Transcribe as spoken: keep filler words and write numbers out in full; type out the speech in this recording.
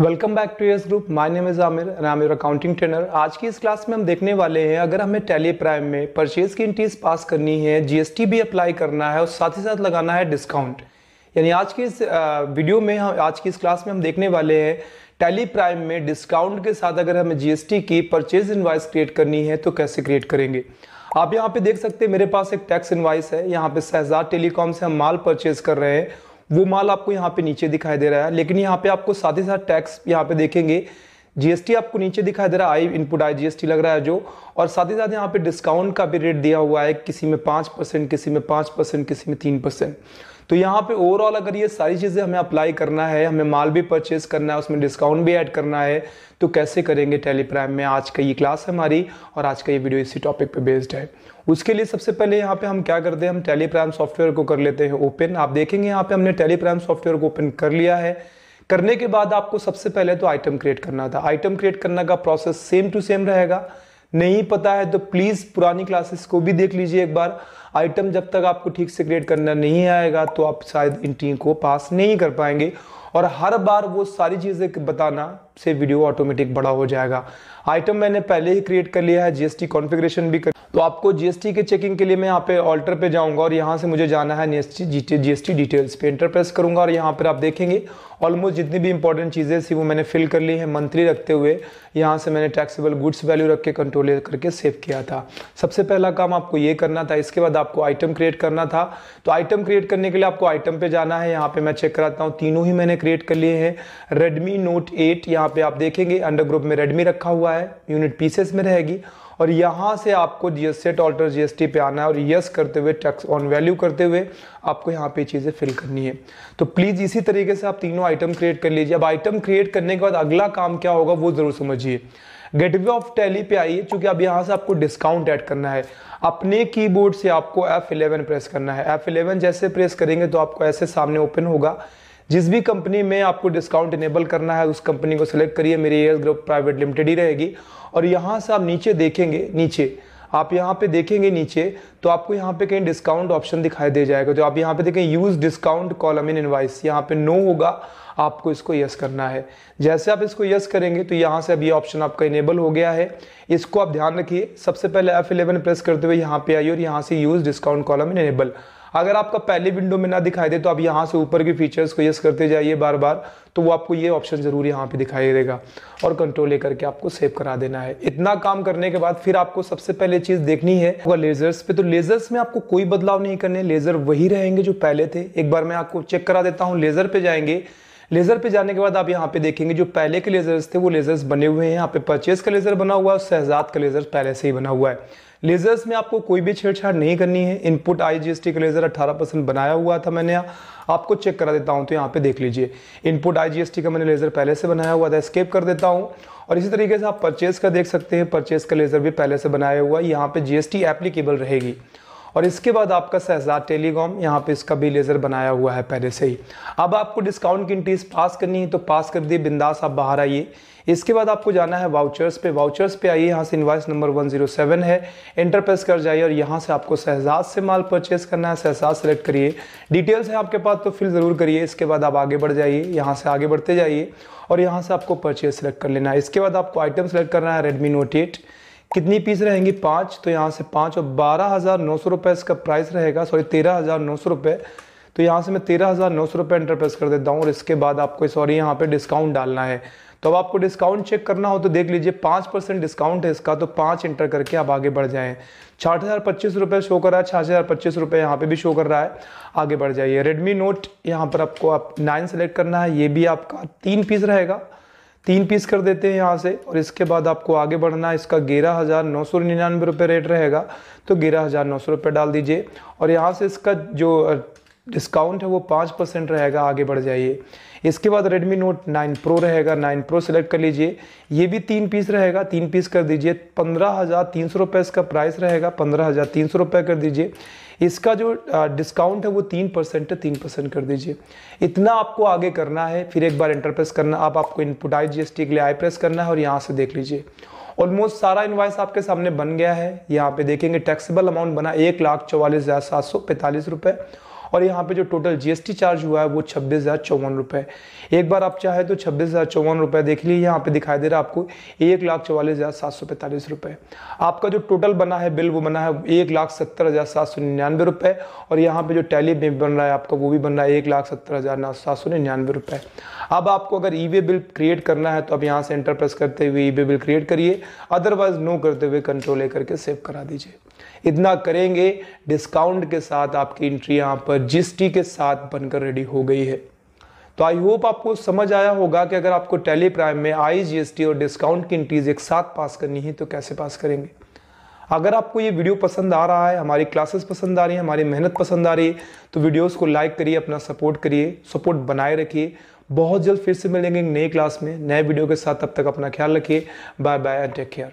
Welcome back to S group. My name is Aamir and Aamir accounting trainer. आज की इस class में हम देखने वाले हैं, अगर हमें टैली प्राइम में परचेज की एंट्रीज पास करनी है, जीएसटी भी अप्लाई करना है और साथ ही साथ लगाना है डिस्काउंट, यानी आज की इस वीडियो में हम आज की इस क्लास में हम देखने वाले हैं टैली प्राइम में डिस्काउंट के साथ अगर हमें जीएसटी की परचेज इनवाइस क्रिएट करनी है तो कैसे क्रिएट करेंगे। आप यहाँ पे देख सकते हैं मेरे पास एक टैक्स इनवाइस है, यहाँ पे शहजाद टेलीकॉम से हम माल परचेज कर रहे हैं, वो माल आपको यहाँ पे नीचे दिखाई दे रहा है, लेकिन यहाँ पे आपको साथ ही साथ टैक्स यहाँ पे देखेंगे, जीएसटी आपको नीचे दिखाई दे रहा है, आई इनपुट आई जीएसटी लग रहा है जो, और साथ ही साथ यहाँ पे डिस्काउंट का भी रेट दिया हुआ है, किसी में पाँच परसेंट किसी में पाँच परसेंट किसी में तीन परसेंट। तो यहाँ पे ओवरऑल अगर ये सारी चीज़ें हमें अप्लाई करना है, हमें माल भी परचेज करना है, उसमें डिस्काउंट भी ऐड करना है, तो कैसे करेंगे टैली प्राइम में, आज का ये क्लास हमारी और आज का ये वीडियो इसी टॉपिक पे बेस्ड है। उसके लिए सबसे पहले यहाँ पे हम क्या करते हैं, हम टैली प्राइम सॉफ्टवेयर को कर लेते हैं ओपन। आप देखेंगे यहाँ पे हमने टैली प्राइम सॉफ्टवेयर को ओपन कर लिया है। करने के बाद आपको सबसे पहले तो आइटम क्रिएट करना था। आइटम क्रिएट करने का प्रोसेस सेम टू सेम रहेगा, नहीं पता है तो प्लीज़ पुरानी क्लासेस को भी देख लीजिए एक बार। आइटम जब तक आपको ठीक से क्रिएट करना नहीं आएगा तो आप शायद इन टीम को पास नहीं कर पाएंगे, और हर बार वो सारी चीज़ें बताना से वीडियो ऑटोमेटिक बड़ा हो जाएगा। आइटम मैंने पहले ही क्रिएट कर लिया है, जीएसटी कॉन्फ़िगरेशन भी कर, तो आपको जीएसटी के चेकिंग के लिए मैं यहाँ पे ऑल्टर पे जाऊँगा और यहाँ से मुझे जाना है जीएसटी डिटेल्स पे, एंटर प्रेस करूँगा और यहाँ पर आप देखेंगे ऑलमोस्ट जितनी भी इंपॉर्टेंट चीज़ें थी वो मैंने फिल कर ली है मंथली रखते हुए। यहाँ से मैंने टैक्सेबल गुड्स वैल्यू रख के कंट्रोल करके सेव किया था। सबसे पहला काम आपको ये करना था। इसके बाद आपको आइटम क्रिएट करना था, तो आइटम क्रिएट करने के लिए आपको आइटम पे जाना है। यहाँ पे मैं चेक कराता हूँ, तीनों ही मैंने क्रिएट कर लिए हैं। रेडमी नोट एट यहाँ पे आप देखेंगे अंडर ग्रुप में रेडमी रखा हुआ है, यूनिट पीसेस में रहेगी, और यहाँ से आपको जीएसटी ऑल्टर जीएसटी पे आना है और यस करते हुए टैक्स ऑन वैल्यू करते हुए आपको यहाँ पे चीज़ें फिल करनी है। तो प्लीज़ इसी तरीके से आप तीनों आइटम क्रिएट कर लीजिए। अब आइटम क्रिएट करने के बाद अगला काम क्या होगा वो ज़रूर समझिए। गेटवे ऑफ टैली पे आइए, क्योंकि अब यहाँ से आपको डिस्काउंट ऐड करना है। अपने कीबोर्ड से आपको एफ इलेवन प्रेस करना है। एफ इलेवन जैसे प्रेस करेंगे तो आपको ऐसे सामने ओपन होगा। जिस भी कंपनी में आपको डिस्काउंट इनेबल करना है उस कंपनी को सिलेक्ट करिए, मेरी एयर्स ग्रुप प्राइवेट लिमिटेड ही रहेगी, और यहाँ से आप नीचे देखेंगे, नीचे आप यहाँ पे देखेंगे नीचे तो आपको यहाँ पे कहीं डिस्काउंट ऑप्शन दिखाई दे जाएगा। तो आप यहाँ पे देखें use discount column in invoice, यहाँ पे नो होगा, आपको इसको यस करना है। जैसे आप इसको यस करेंगे तो यहाँ से अब ये ऑप्शन आपका इनेबल हो गया है, इसको आप ध्यान रखिए। सबसे पहले एफ इलेवन प्रेस करते हुए यहाँ पे आइए और यहाँ से use discount column in enable. अगर आपका पहले विंडो में ना दिखाई दे तो आप यहाँ से ऊपर के फीचर्स को यस करते जाइए बार बार, तो वो आपको ये ऑप्शन ज़रूर यहाँ पे दिखाई देगा, और कंट्रोल ए करके आपको सेव करा देना है। इतना काम करने के बाद फिर आपको सबसे पहले चीज़ देखनी है वो लेज़र्स पे। तो लेज़र्स में आपको कोई बदलाव नहीं करने, लेज़र वही रहेंगे जो पहले थे। एक बार मैं आपको चेक करा देता हूँ, लेज़र पे जाएंगे। लेज़र पे जाने के बाद आप यहाँ पे देखेंगे जो पहले के लेज़र्स थे वो लेज़र्स बने हुए हैं। यहाँ पे परचेज का लेज़र बना हुआ है और शहजाद का लेज़र पहले से ही बना हुआ है। लेज़र्स में आपको कोई भी छेड़छाड़ नहीं करनी है। Input I G S T का लेज़र अट्ठारह परसेंट बनाया हुआ था मैंने, यहाँ आपको चेक करा देता हूँ, तो यहाँ पे देख लीजिए input I G S T का मैंने लेज़र पहले से बनाया हुआ था। एस्केप कर देता हूँ, और इसी तरीके से आप परचेज का देख सकते हैं, परचेज का लेज़र भी पहले से बनाया हुआ है, यहाँ पर जी एस टी एप्लीकेबल रहेगी। और इसके बाद आपका शहजाद टेलीकॉम, यहाँ पे इसका भी लेज़र बनाया हुआ है पहले से ही। अब आपको डिस्काउंट की एंट्रीज पास करनी है तो पास कर दिए, बिंदास आप बाहर आइए। इसके बाद आपको जाना है वाउचर्स पे। वाउचर्स पे आइए, यहाँ से invoice number one zero seven है, एंटर प्रेस कर जाइए और यहाँ से आपको शहजाद से माल परचेस करना है। शहजाद सेलेक्ट करिए, डिटेल्स है आपके पास तो फिल ज़रूर करिए। इसके बाद आप आगे बढ़ जाइए, यहाँ से आगे बढ़ते जाइए और यहाँ से आपको परचेज सेलेक्ट कर लेना है। इसके बाद आपको आइटम सेलेक्ट करना है। रेडमी नोट एट कितनी पीस रहेंगी, पाँच, तो यहाँ से पाँच, और बारह हज़ार नौ सौ रुपये इसका प्राइस रहेगा, सॉरी तेरह हज़ार नौ सौ रुपये, तो यहाँ से मैं तेरह हज़ार नौ सौ रुपये एंटर प्रेस कर देता हूँ। और इसके बाद आपको सॉरी यहाँ पे डिस्काउंट डालना है, तो अब आपको डिस्काउंट चेक करना हो तो देख लीजिए पाँच परसेंट डिस्काउंट है इसका, तो पाँच एंटर करके आप आगे बढ़ जाएँ। छाठ हज़ार पच्चीस रुपये शो कर रहा है, छाछ हज़ार पच्चीस रुपये यहाँ पर भी शो कर रहा है, आगे बढ़ जाइए। रेडमी नोट यहाँ पर आपको आप नाइन सेलेक्ट करना है, ये भी आपका तीन पीस रहेगा, तीन पीस कर देते हैं यहाँ से। और इसके बाद आपको आगे बढ़ना, इसका ग्यारह हज़ार नौ सौ निन्यानवे रुपये रेट रहेगा, तो ग्यारह हज़ार नौ सौ रुपये डाल दीजिए, और यहाँ से इसका जो डिस्काउंट है वो पाँच परसेंट रहेगा, आगे बढ़ जाइए। इसके बाद रेडमी नोट नाइन प्रो रहेगा, नाइन प्रो सेलेक्ट कर लीजिए, ये भी तीन पीस रहेगा, तीन पीस कर दीजिए, पंद्रह हज़ार तीन सौ रुपये इसका प्राइस रहेगा, पंद्रह हज़ार तीन सौ रुपये कर दीजिए। इसका जो डिस्काउंट है वो तीन परसेंट है, तीन परसेंट कर दीजिए। इतना आपको आगे करना है, फिर एक बार एंटर प्रेस करना। अब आप आपको input I G S T के लिए आई प्रेस करना है और यहाँ से देख लीजिए ऑलमोस्ट सारा इनवाइस आपके सामने बन गया है। यहाँ पे देखेंगे टैक्सेबल अमाउंट बना एक लाख चौवालीस हज़ार सात सौ पैंतालीस रुपये, और यहाँ पे जो टोटल जीएसटी चार्ज हुआ है वो छब्बीस हज़ार चौवन रुपये। एक बार आप चाहे तो छब्बीस हज़ार चौवन रुपये देख लीजिए, यहाँ पे दिखाई दे रहा है आपको एक लाख चौवालीस हज़ार सात सौ पैंतालीस रुपये। आपका जो टोटल बना है बिल वो बना है एक लाख सत्तर हज़ार सात सौ निन्यानवे रुपये, और यहाँ पे जो टैली में बन रहा है आपका वो भी बन रहा है एक लाख सत्तर हज़ार सात सौ निन्यानवे रुपये। अब आपको अगर ई वे बिल क्रिएट करना है तो अब यहाँ से एंटर प्रेस करते हुए ई वे बिल क्रिएट करिए, अदरवाइज नो करते हुए कंट्रोल ए करके सेव करा दीजिए। इतना करेंगे डिस्काउंट के साथ आपकी एंट्री यहाँ पर जीएसटी के साथ बनकर रेडी हो गई है। तो आई होप आपको समझ आया होगा कि अगर आपको टैली प्राइम में आई जीएसटी और डिस्काउंट की एंट्रीज एक साथ पास करनी है तो कैसे पास करेंगे। अगर आपको ये वीडियो पसंद आ रहा है, हमारी क्लासेस पसंद आ रही है, हमारी मेहनत पसंद आ रही है तो वीडियोस को लाइक करिए, अपना सपोर्ट करिए, सपोर्ट बनाए रखिए। बहुत जल्द फिर से मिलेंगे नई क्लास में नए वीडियो के साथ, तब तक अपना ख्याल रखिए। Bye bye and take care.